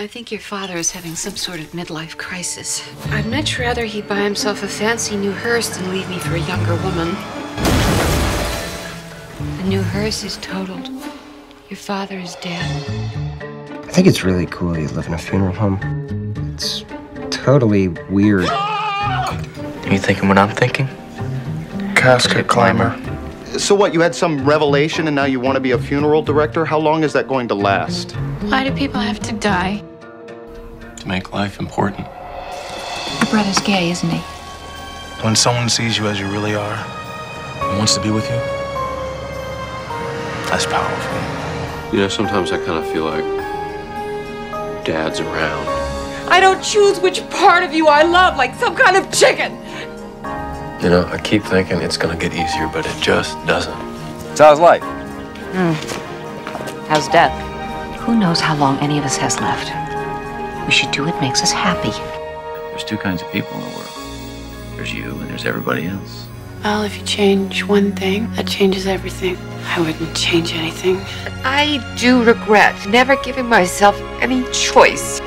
I think your father is having some sort of midlife crisis. I'd much rather he buy himself a fancy new hearse than leave me for a younger woman. The new hearse is totaled. Your father is dead. I think it's really cool you live in a funeral home. It's totally weird. Are you thinking what I'm thinking? Casket climber. So what, you had some revelation and now you want to be a funeral director? How long is that going to last? Why do people have to die? To make life important. Your brother's gay, isn't he? When someone sees you as you really are and wants to be with you, that's powerful. You know, sometimes I kind of feel like Dad's around. I don't choose which part of you I love, like some kind of chicken. You know, I keep thinking it's gonna get easier, but it just doesn't. It's how's life? How's death? Who knows how long any of us has left? We should do what makes us happy. There's two kinds of people in the world. There's you and there's everybody else. Well, if you change one thing, that changes everything. I wouldn't change anything. I do regret never giving myself any choice.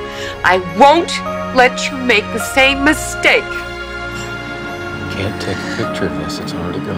I won't let you make the same mistake. Can't take a picture of this, it's already gone.